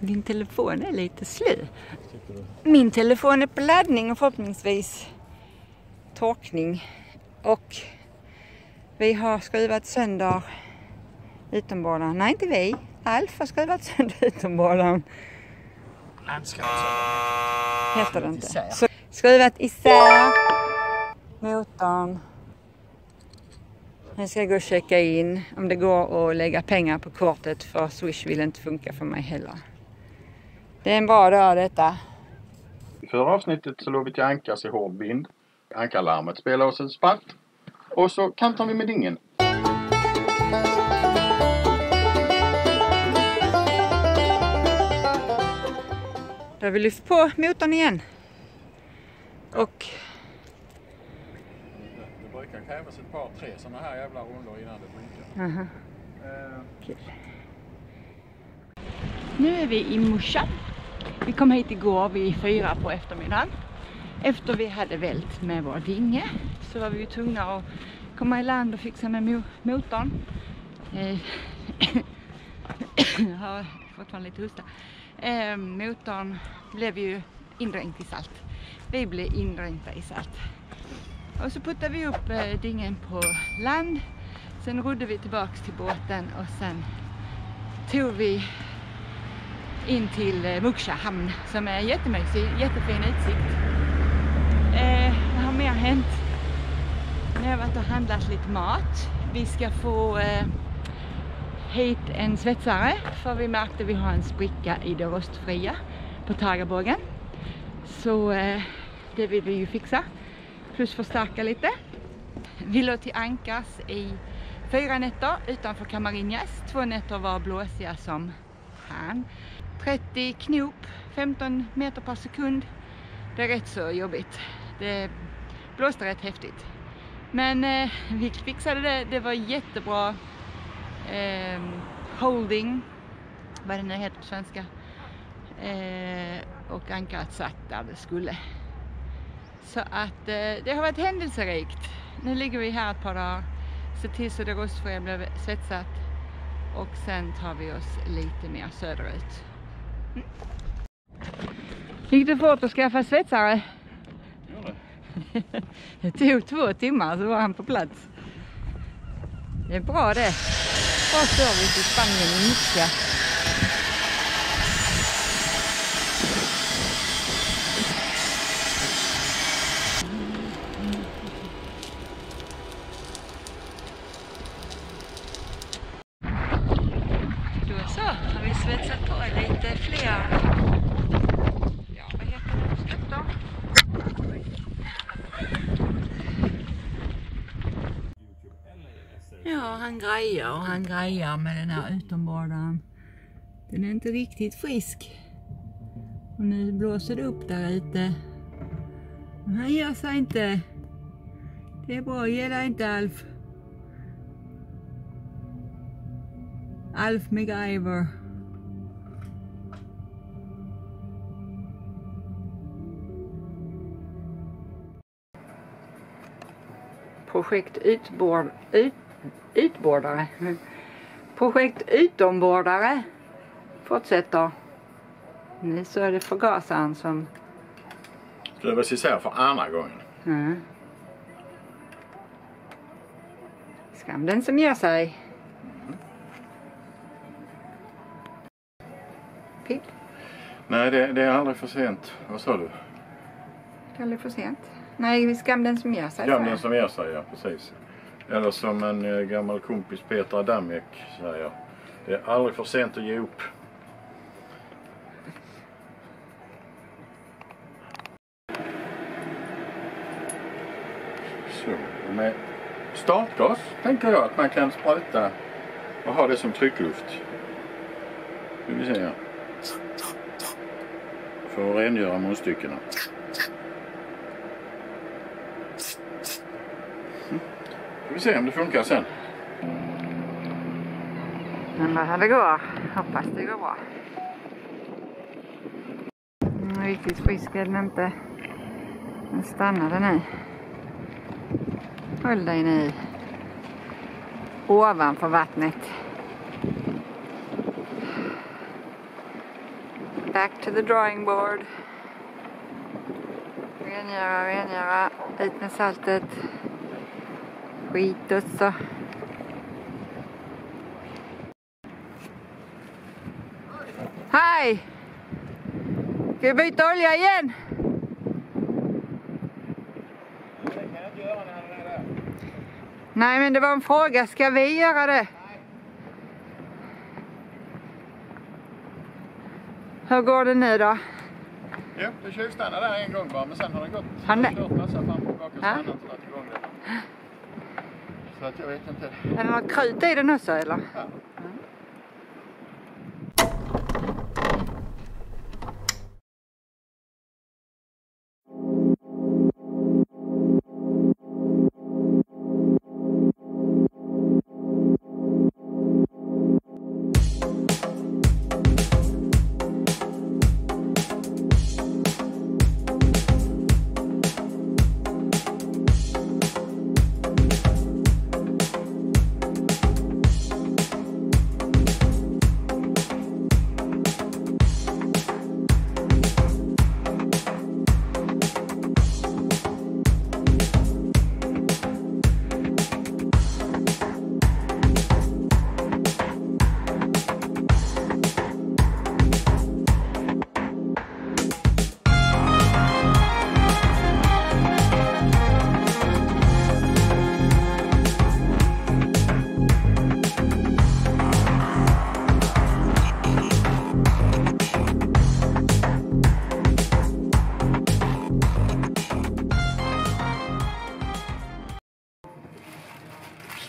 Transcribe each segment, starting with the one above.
Din telefon är lite sly. Min telefon är på laddning och förhoppningsvis torkning. Och vi har skruvat sönder utombordan. Nej, inte vi. Alf har skruvat sönder utombordan. Heter det inte. Så skruvat isär motorn. Nu ska jag gå och checka in om det går att lägga pengar på kortet, för Swish vill inte funka för mig heller. Det är en bra dag detta. I förra avsnittet så låg vi till ankas i hård vind. Ankarlarmet spelar oss ett spalt. Och så kantar vi med dingen. Då har vi lyft på motorn igen. Och det brukar krävas ett par, tre sådana här jävla rundor innan det funkar. Aha. Kul. Nu är vi i Muxia. Vi kom hit igår vid 4 på eftermiddagen. Efter vi hade vält med vår dinge så var vi ju tvungna att komma i land och fixa med motorn. Jag har fortfarande lite hosta. Motorn blev ju indränkt i salt. Vi blev indränkta i salt. Och så puttade vi upp dingen på land. Sen rodde vi tillbaks till båten och sen tog vi in till Muxia hamn som är jättemysig, jättefin utsikt. Vad har mer hänt? Nu har jag varit och handlat lite mat. Vi ska få hit en svetsare, för vi märkte att vi har en spricka i det rostfria på tagerbågen. Så det vill vi ju fixa. Plus förstärka lite. Vi låg till ankars i 4 nätter utanför Camariñas. 2 nätter var blåsiga som han. 30 knop, 15 meter per sekund. Det är rätt så jobbigt. Det blåste rätt häftigt. Men vi fixade det. Det var jättebra holding. Vad det nu heter på svenska. Och ankaret satt där det skulle. Så att det har varit händelserikt. Nu ligger vi här ett par dagar. Se till så det rostfria blev svetsat. Och sen tar vi oss lite mer söderut. Gick det fort att skaffa svetsare? Ja. Det tog 2 timmar så var han på plats. Det är bra det. Bra service i Spanien i Muxia. Han grejar med den här utombordaren. Den är inte riktigt frisk. Och nu blåser det upp där ute. Men han ger sig inte. Det är bra, ge dig inte Alf. Alf MacGyver. Projekt utombordare fortsätter. Nu så är det förgasaren som slövas isär för andra gången. Mm. Skam den som ger sig. Pigg? Nej, det är aldrig för sent. Vad sa du? Det är aldrig för sent. Nej, skam den som ger sig. Skam den som ger sig, ja precis. Eller som en gammal kompis Peter Damjek säger. Det är aldrig för sent att ge upp. Så, med startgas tänker jag att man kan spruta och ha det som tryckluft. Nu vill säga. För att rengöra munstyckena. Vi får se om det funkar sen. Men vad här det går. Hoppas det går bra. Riktigt frisk är den inte. Den stannade nu. Håll dig nu. Ovanför vattnet. Back to the drawing board. Rengöra. Hit med saltet. Skit också. Hej! Ska vi byta olja igen? Det kan jag inte göra när han är där. Nej, men det var en fråga. Ska vi göra det? Hur går det nu då? Jo, det tjuvstannar där en gång bara, men sen har det gått. Han har kört massa fram och tillbaka och sen har det inte igång det. Så att jag vet inte. Är det något krut i den också eller? Ja.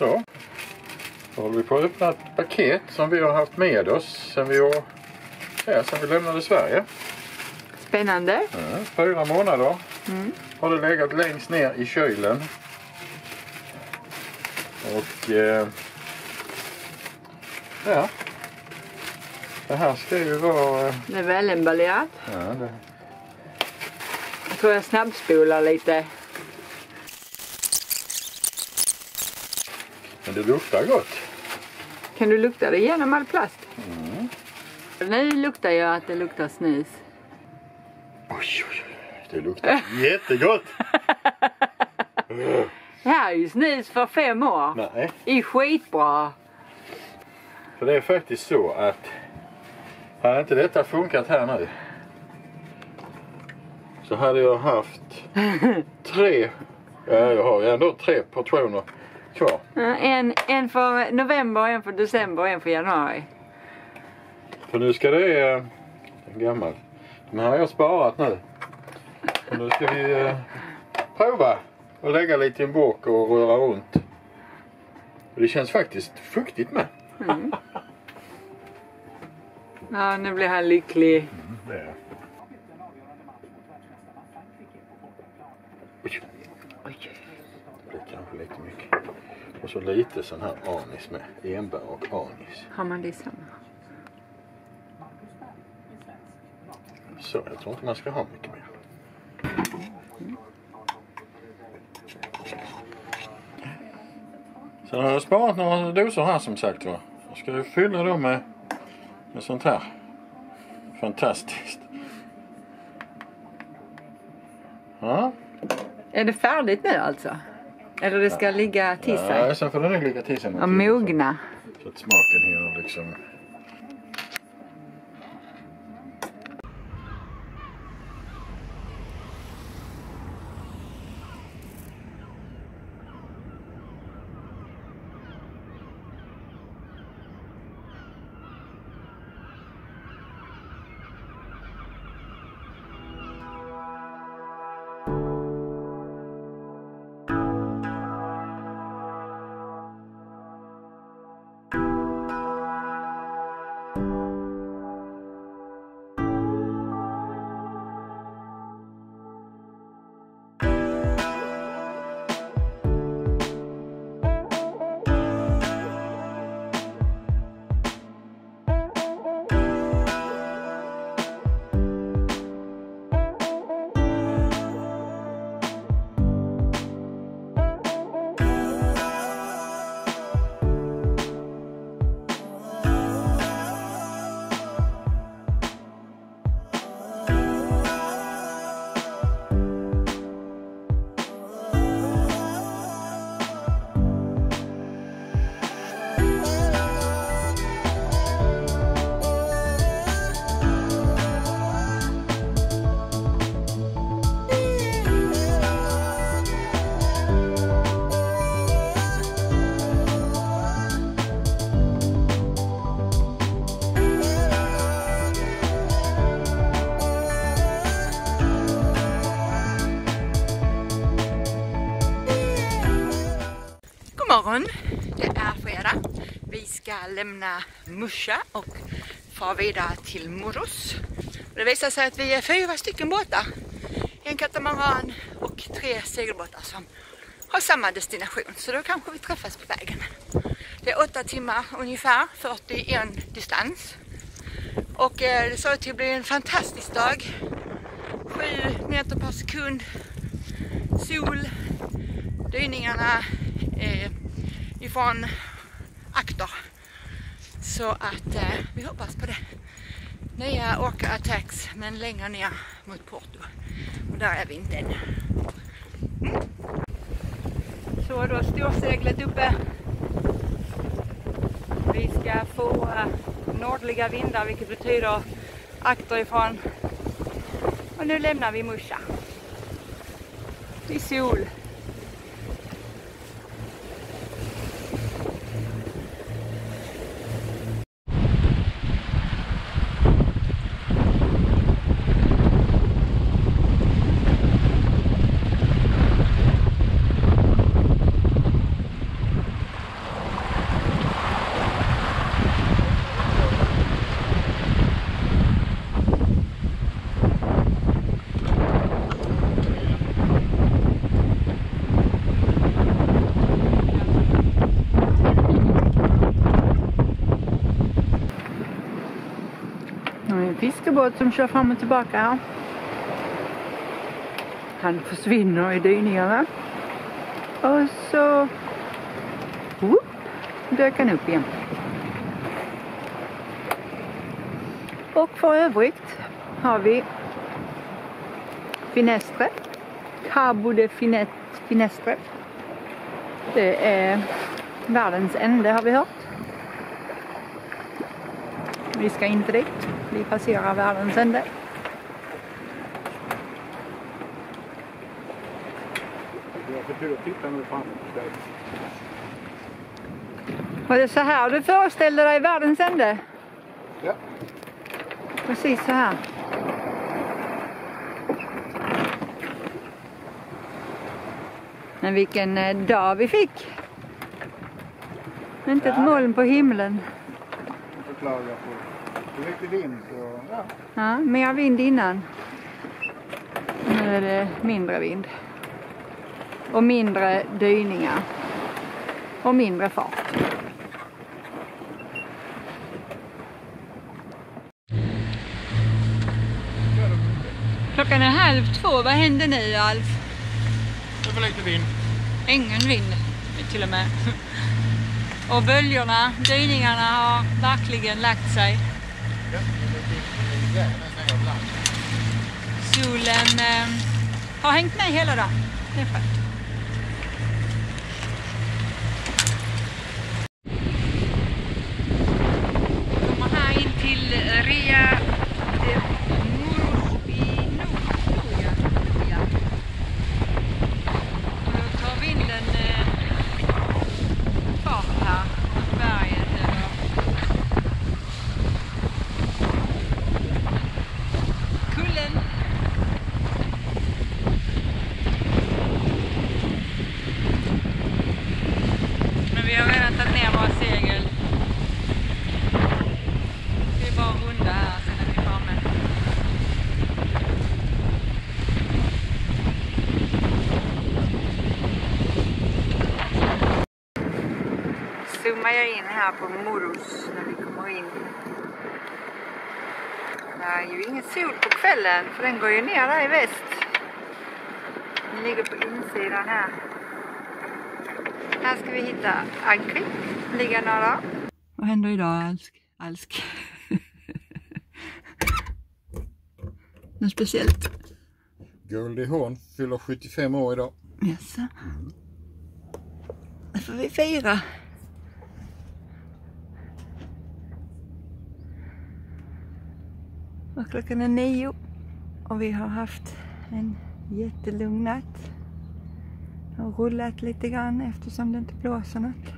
Så, då håller vi på att öppna ett paket som vi har haft med oss sen vi lämnade Sverige. Spännande. Ja, 4 månader har det legat längst ner i kylen. Och ja, det här ska ju vara... Det är väl emballerat. Ja, det... Jag tror jag snabbspolar lite. Men det luktar gott. Kan du lukta det genom all plast? Mm. Nu luktar jag att det luktar snus. Oj, det luktar jättegott. Det här är ju snus för 5 år. Nej. Det är skitbra. För det är faktiskt så att hade inte detta funkat här nu så hade jag haft jag har ändå tre portioner. Kvar. En för november, en för december och en för januari. För nu ska det... gammal. Den här har jag sparat nu. Och nu ska vi prova och lägga lite i en bok och röra runt. Och det känns faktiskt fuktigt med. Mm. Ja, nu blir han lycklig. Mm, och så lite sån här anis med, enbär och anis. Har man det samma? Så, jag tror inte man ska ha mycket mer. Mm. Sen har jag sparat några doser här som sagt va. Jag ska ju fylla dem med sånt här. Fantastiskt. Ja. Är det färdigt nu alltså? Eller det ska ligga till sig? Ja, sen får den ligga till sig. Och mogna. Så att smaken hinner liksom... morgon. Det är fredag. Vi ska lämna Muxia och far vidare till Muros. Det visar sig att vi är 4 stycken båtar. En katamaran och 3 segelbåtar som har samma destination. Så då kanske vi träffas på vägen. Det är 8 timmar ungefär, 41 distans. Och det såg till att bli en fantastisk dag. 7 meter per sekund. Sol. Dyningarna ifrån Akta. Så att vi hoppas på det. Nya åkerattacks, men längre ner mot Porto. Och där är vi inte än. Så då står seglet uppe. Vi ska få nordliga vindar, vilket betyder Akta ifrån. Och nu lämnar vi Muxia. I sol. Fiskebåt som kör fram och tillbaka här. Han försvinner i dyningarna. Och så dök han upp igen. Och för övrigt har vi Finestre. Cabo de Finestre. Det är världens ände, har vi hört. Vi ska inte dit. Vi passerar världens ände. Var det så här du föreställde dig världens ände? Ja. Precis så här. Men vilken dag vi fick. Inte ett moln på himlen. Jag förklarar på. Det är lite vind. Så, ja. Ja, mer vind innan. Nu är det mindre vind. Och mindre dyningar. Och mindre fart. Klockan är 12:30. Vad händer nu, Alf? Det var lite vind. Ingen vind till och med. Och böljorna, dyningarna har verkligen lagt sig. Solen har hängt med hela dagen. Det är skönt. Vi kommer här in till Rea de Muros i Nordkorea. Och då tar vinden fart här mot bergen. Jag är inne här på Muros när vi kommer in. Det är ju ingen sol på kvällen, för den går ju ner där i väst. Den ligger på insidan här. Här ska vi hitta Ankring. Ligger några. Vad händer idag, Alsk? Något speciellt? Gullihorn fyller 75 år idag. Yes. Det får vi fira. Och klockan är 9 och vi har haft en jättelugn natt. Och rullat lite grann eftersom det inte blåser något.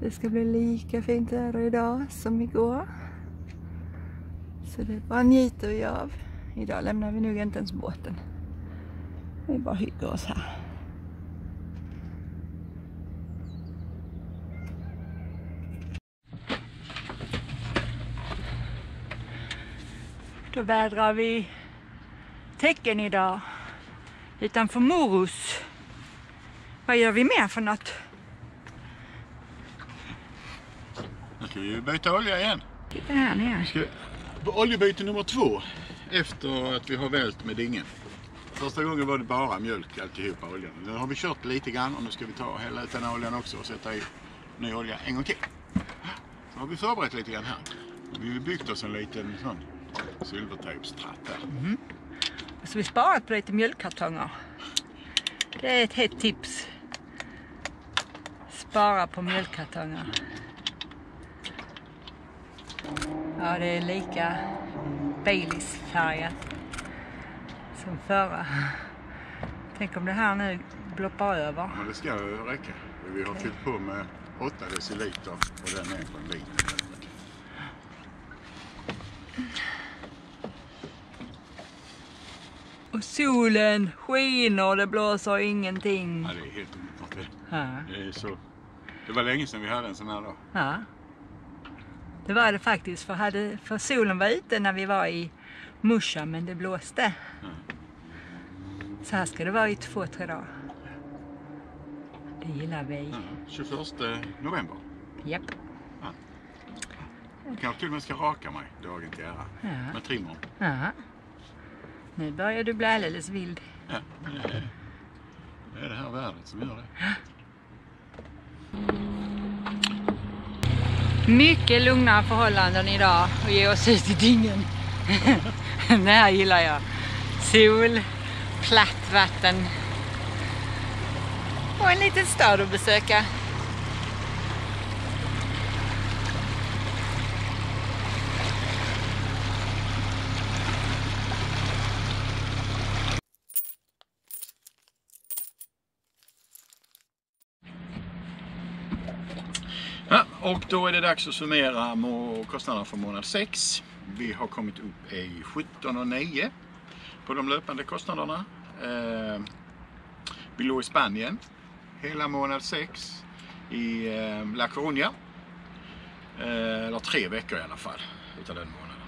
Det ska bli lika fint väder idag som igår. Så det bara njuter vi av. Idag lämnar vi nog inte ens båten. Vi bara hygger oss här. Då vädrar vi tecken idag utanför Muros. Vad gör vi mer för något? Nu ska vi byta olja igen. Titta här nere. Oljebyte nummer 2 efter att vi har vält med dingen. Första gången var det bara mjölk alltihopa oljan. Nu har vi kört lite grann och nu ska vi ta hela den här oljan också och sätta i ny olja en gång till. Så har vi förberett lite grann här. Vi har byggt oss en liten sån silvertejpstratt där. Mm. Så vi sparat på lite mjölkkartonger. Det är ett hett tips. Spara på mjölkkartonger. Ja, det är lika Baileys-färgat som förra. Tänk om det här nu bloppar över. Ja, det ska räcka. Vi har fyllt på med 8 deciliter och den är på en liter. Och solen skiner, det blåser ingenting. Ja, det är helt underbart det. Ja. Det är så. Det var länge sedan vi hade en sån här dag. Ja. Det var det faktiskt, för solen var ute när vi var i Muxia, men det blåste. Ja. Så här ska det vara i 2-3 dagar. Det gillar vi. Ja, 21 november. Japp. Ja. Kanske till och med ska raka mig dagen till ära. Ja. Med trimmer. Ja. Nu börjar du bli alldeles vild. Ja, det är det här värdet som gör det. Mycket lugnare förhållanden idag och ge oss ut i dingen. Det här gillar jag. Sol, platt vatten och en liten stad att besöka. Och då är det dags att summera kostnaderna för månad 6. Vi har kommit upp i 17,9 på de löpande kostnaderna. Vi låg i Spanien hela månad 6 i La Coruña. Eller 3 veckor i alla fall utan den månaden.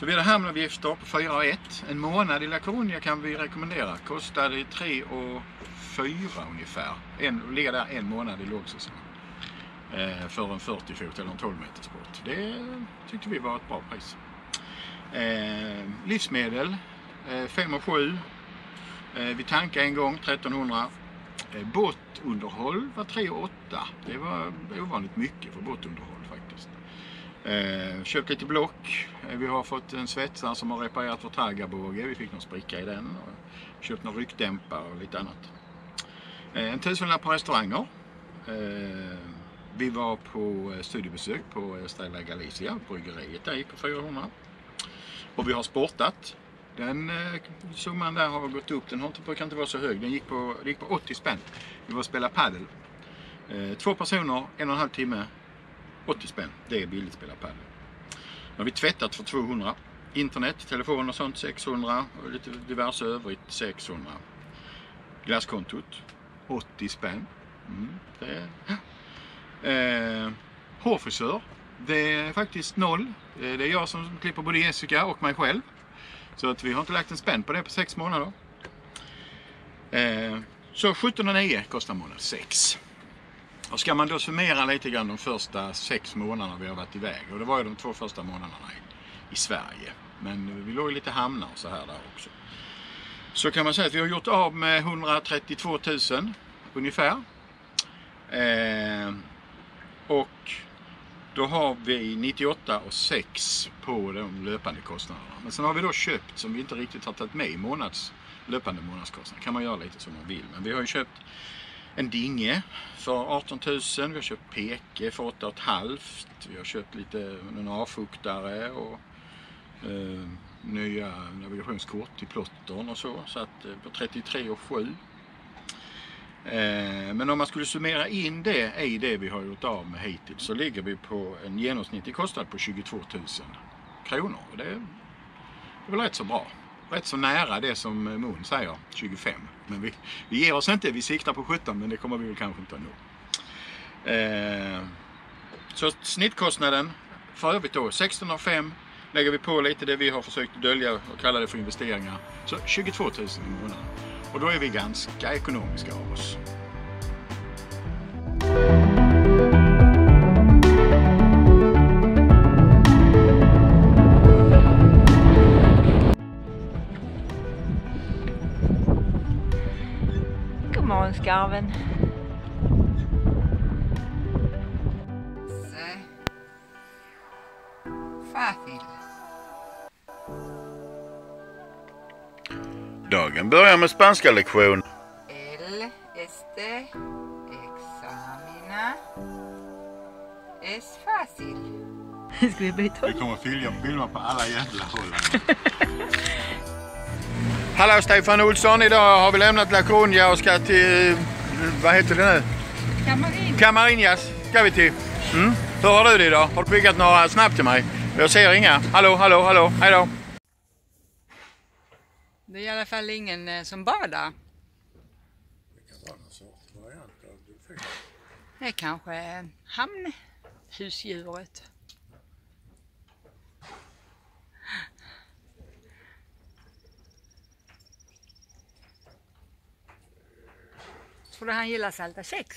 Så vi hade hamnavgifter på 4,1. En månad i La Coruña kan vi rekommendera. Kostade 3,4 ungefär. Ligga där en månad i lågsäsong. För en 40 fot eller en 12 meters båt. Det tyckte vi var ett bra pris. Livsmedel 5,7. Vi tankade en gång 1300. Båtunderhåll var 3,8. Det var ovanligt mycket för båtunderhåll faktiskt. Köpte lite block. Vi har fått en svetsare som har reparerat vår traggarbåge. Vi fick någon spricka i den. Och köpt någon ryckdämpare och lite annat. En 1000 på restauranger. Vi var på studiebesök på Estrella Galicia, bryggeriet där gick på 400. Och vi har sportat. Den summan där har gått upp, den kan inte vara så hög. Den gick på 80 spänn. Vi var och spelade paddel. 2 personer, 1,5 timme, 80 spänn. Det är billigt att spela paddel. Nu har vi tvättat för 200. Internet, telefon och sånt 600. Och lite diverse övrigt 600. Glasskontot, 80 spänn. Hårfrisör, det är faktiskt 0. Det är jag som klipper både Jessica och mig själv. Så att vi har inte lagt en spänn på det på 6 månader. Så 17,9 kostar månad 6. Och ska man då summera lite grann de första 6 månaderna vi har varit iväg. Och det var ju de 2 första månaderna i Sverige. Men vi låg ju lite hamnar så här där också. Så kan man säga att vi har gjort av med 132 000 ungefär. Och då har vi 98,6 på de löpande kostnaderna. Men sen har vi då köpt som vi inte riktigt har tagit med i löpande månadskostnader. Kan man göra lite som man vill. Men vi har ju köpt en dinge för 18 000. Vi har köpt peke för 8,5. Vi har köpt lite avfuktare och nya navigationskort i plottern och så. Så att på 33,7. Men om man skulle summera in det i det vi har gjort av med hittills så ligger vi på en genomsnittlig kostnad på 22 000 kronor. Det är väl rätt så bra. Rätt så nära det som Moon säger, 25. Men vi ger oss inte, vi siktar på 17 men det kommer vi väl kanske inte att nå. Så snittkostnaden för övrigt då 16,5 lägger vi på lite det vi har försökt dölja och kalla det för investeringar. Så 22 000 i månaden. Och då är vi ganska ekonomiska av oss. God morgon, Skarven. Dagen börjar med spanska lektion. El este examina es fácil. Ska vi byta? Vi kommer filma på alla jävla håll. Hallå Stefan Olsson, idag har vi lämnat La Coruña och ska till, vad heter det nu? Camariñas ska vi till. Mm. Hur har du det idag? Har du byggt några snabbt till mig? Jag ser inga. Hallå, hallå, hallå. Hej då. Det är i alla fall ingen som badar. Det är kanske hamnhusdjuret. Tror du han gillar salta sex?